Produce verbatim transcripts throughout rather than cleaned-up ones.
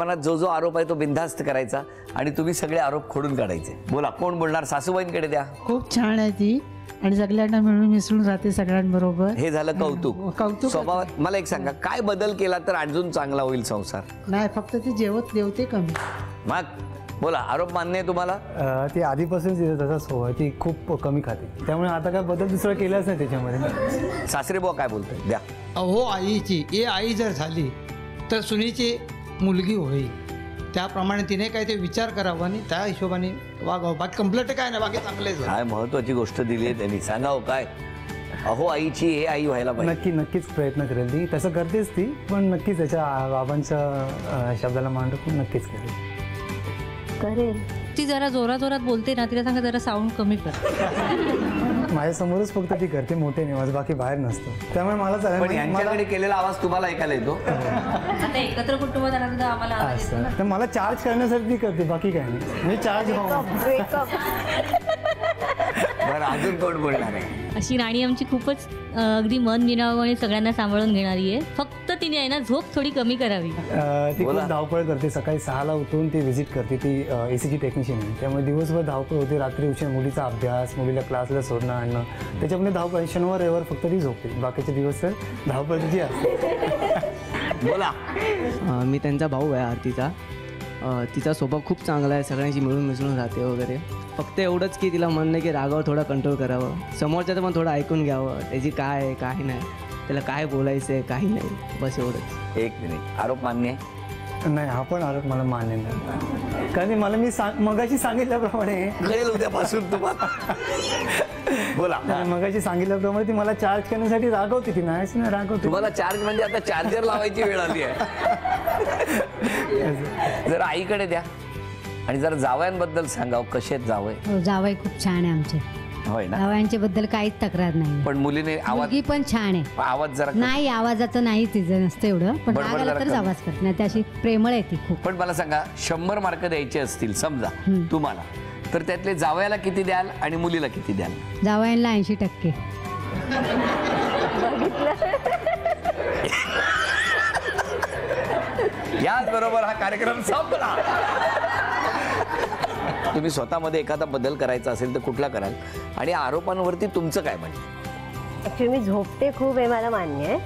मनात जो जो आरोप आहे तो बिनधास्त करायचा आणि तुम्ही सगळे आरोप खोडून काढायचे। बोला, कोण बोलणार? सासूबाईंकडे द्या। खूप छान आहे ती आणि सगळ्यांना मिळून मिसळून राहते सगळ्यांबरोबर। हे झालं कौतुक कौतुक स्वभावात। मला एक सांगा, काय बदल केला तर अजून चांगला होईल संसार? नाही, फक्त ती जेवत देवते कमी। मग बोला, आरोप मान्य आहे तुम्हाला? ती आधीपासून तसा स्वभाव आहे, ती खूप कमी खाते, त्यामुळे आता काय बदल दुसरा केलाच नाही त्याच्यामध्ये। सासरेबुवा काय बोलतोय? द्या। अहो आईची ए आई जर झाली तर सुनीची मुलगी होईल, त्याप्रमाणे तिने काय ते विचार करावा आणि त्या हिशोबाने वागावं। बाकी कंप्लेंट काय नाही, बाकी चांगलेच आहे। महत्त्वाची गोष्ट दिली आहे त्यांनी, सांगावं काय? अहो आईची हे आई व्हायला पाहिजे। नक्की नक्कीच प्रयत्न करेल ती, तसं करतेच ती, पण नक्कीच त्याच्या बाबांच्या शब्दाला मान राखून नक्कीच करेल करेल ती। जरा जोरा जोरात बोलते ना, तिला सांगा जरा साऊंड कमी कर। माझ्यासमोरच फक्त ती करते मोठे निवास, बाकी बाहेर नसतो, त्यामुळे मला चालेल। केलेला आवाज तुम्हाला ऐकायला येतो? आता एकत्र कुटुंबात आल्यानंतर आम्हाला आवाज येतो तर मला चार्ज करण्यासाठी ती करते, बाकी काय नाही। मी चार्ज बरं, अजून कोण बोलणार आहे? अशी राणी आमची खूपच अगदी मन विनावाने सगळ्यांना सांभाळून घेणारी आहे। फक्त तिने आहे ना झोप थोडी कमी करावी। ती खूप धावपळ करते, सकाळी सहाला उठून ती व्हिजिट करते, ती एसीची टेक्निशियन आहे, त्यामुळे दिवसभर धावपळ होते, रात्री उशीर मुलीचा अभ्यास, मुलीला क्लासला सोडणं आणणं, त्याच्यामुळे धावपळ। शनिवार रविवार फक्त ती झोपते, बाकीचे दिवस तर धावपळ तिची असते। बोला। मी त्यांचा भाऊ आहे आरतीचा, तिचा स्वभाव खूप चांगला आहे, सगळ्यांशी मिळून मिसळून राहते वगैरे। फक्त एवढंच की तिला म्हणणं की रागावर थोडा कंट्रोल करावं, समोरच्याचं पण थोडं ऐकून घ्यावं, त्याची काय आहे काय नाही, त्याला काय बोलायचं आहे काही नाही, बस एवढंच। एक मिनिट, आरोप मान्य आहे? नाही, हा पण आरोप मला मान्य नाही, कारण मला मी सांग मगाशी सांगितल्याप्रमाणे कळेल उद्यापासून तुम्हाला। बोला। मगाशी सांगितल्याप्रमाणे ती मला चार्ज करण्यासाठी रागवते, ती नाहीच ना रागवते तुम्हाला। चार्ज म्हणजे आता चार्जर लावायची वेळ आली आहे। जरा आईकडे द्या आणि जरा जावयांबद्दल सांगावं, कसे आहेत जावय? जावय खूप छान आहे आमचे। होय ना? जावयांच्या बद्दल काहीच तक्रार नाही, पण मुलीने आवाज पण छान आहे। आवाज जरा नाही, आवाजाचं नाही तिचं नसतं एवढं, पण रागाला तर आवाज करत नाही, त्याशी प्रेमळ आहे ती खूप। पण मला सांगा, शंभर मार्क द्यायचे असतील समजा तुम्हाला, तर त्यातले जावयाला किती द्याल आणि मुलीला किती द्याल? जावयांना ऐंशी टक्के याच बरोबर हा कार्यक्रम संपला। तुम्ही स्वतःमध्ये एखादा बदल करायचा असेल तर कुठला कराल आणि आरोपांवरती तुमचं काय म्हणणं? ऍक्च्युअली मी झोपते खूप हे मला मान्य आहे,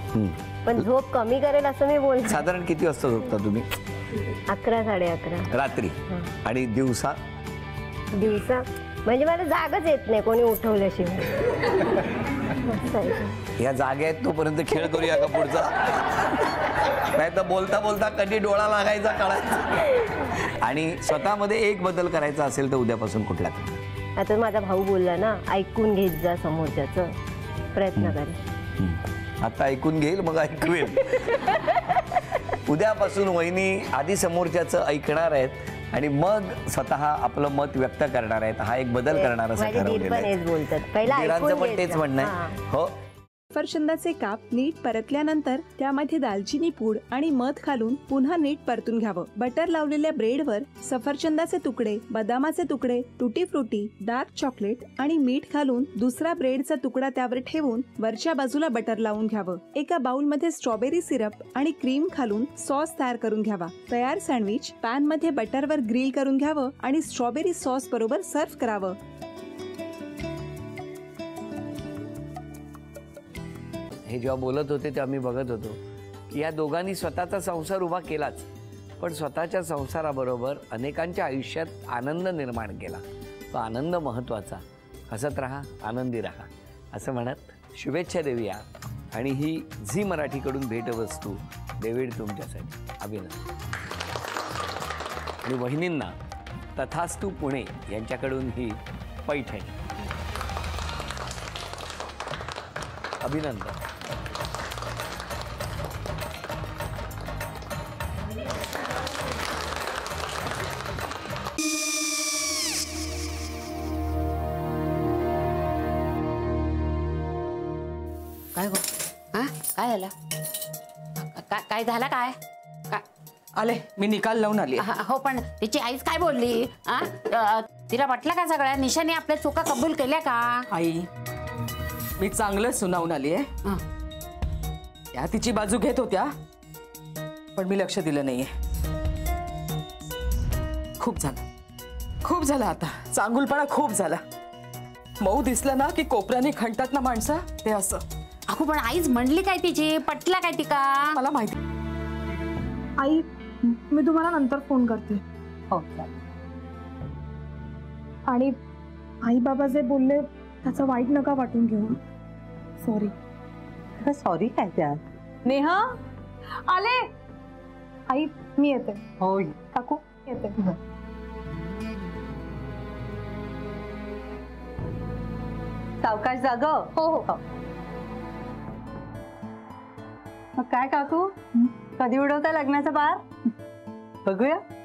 पण झोप कमी करेल असं मी बोलते। साधारण किती वाजता झोपता तुम्ही? अकरा साडे अकरा रात्री। आणि दिवसा? दिवसा म्हणजे मला जागच येत नाही कोणी उठवल्याशिवाय। या जागे तोपर्यंत खेळ करूया का पुढचा? नाही तर बोलता बोलता कधी डोळा लागायचा कळायचा। आणि स्वतःमध्ये एक बदल करायचा असेल तर उद्यापासून कुठला? आता माझा भाऊ बोलला ना, ऐकून घेत जा समोरच्याचं, प्रयत्न कर। आता ऐकून घेईल मग ऐकवेल। उद्यापासून वहिनी आधी समोरच्याचं ऐकणार आहेत आणि मग स्वतः आपलं मत व्यक्त करणार आहेत। हा एक बदल करणार असं ठरवलेलं तेच म्हणणं आहे हो। सफरचंदाचे काप नीट परतल्यानंतर त्यामध्ये दालचिनी पूड आणि मध घालून पुन्हा नीट परतून घ्यावं। बटर लावलेल्या ब्रेडवर सफरचंदाचे तुकडे, बदामाचे तुकडे, टुटी फ्रुटी, डार्क चॉकलेट आणि मीठ घालून दुसरा ब्रेडचा तुकडा त्यावर ठेवून वरच्या बाजूला बटर लावून घ्यावं। एका बाउलमध्ये स्ट्रॉबेरी सिरप आणि क्रीम घालून सॉस तयार करून घ्यावा। तयार सँडविच पॅन मध्ये बटरवर ग्रिल करून घ्यावं आणि स्ट्रॉबेरी सॉस बरोबर सर्व्ह करावं। हे जेव्हा बोलत होते तेव्हा मी बघत होतो की या दोघांनी स्वतःचा संसार उभा केलाच, पण स्वतःच्या संसाराबरोबर अनेकांच्या आयुष्यात आनंद निर्माण केला। तो आनंद महत्त्वाचा। हसत राहा, आनंदी राहा असं म्हणत शुभेच्छा देऊया। आणि ही झी मराठीकडून भेटवस्तू डेव्हिड तुमच्यासाठी, अभिनंदन। आणि वहिनींना तथास्तू पुणे यांच्याकडून ही पैठणी, अभिनंदन। काय झालं? काय काय आले मी निकाल लावून आली। हो, पण तिची आईच काय बोलली? तिला वाटलं का सगळ्या निशाने आपल्या चुका कबूल केल्या का? आई मी चांगलं सुनावून आली आहे, त्या तिची बाजू घेत होत्या पण मी लक्ष दिलं नाहीये। खूप झाला खूप झाला आता चांगुलपणा खूप झाला। मऊ दिसला ना की कोपऱ्याने खणतात ना माणसा ते असं। अगो पण आईच म्हणली काय तिची पटला काय तिका मला माहिती। आई मी तुम्हाला नंतर फोन करते। हो आणि आई बाबा जे बोलले त्याचा वाईट नका वाटून घेऊ। सॉरी का सॉरी काय त्या नेहा आले। आई मी येते। हो काकू येते। सावकाश जाग। हो हो मग काय काकू कधी उडवता लग्नाचा बार बघूया।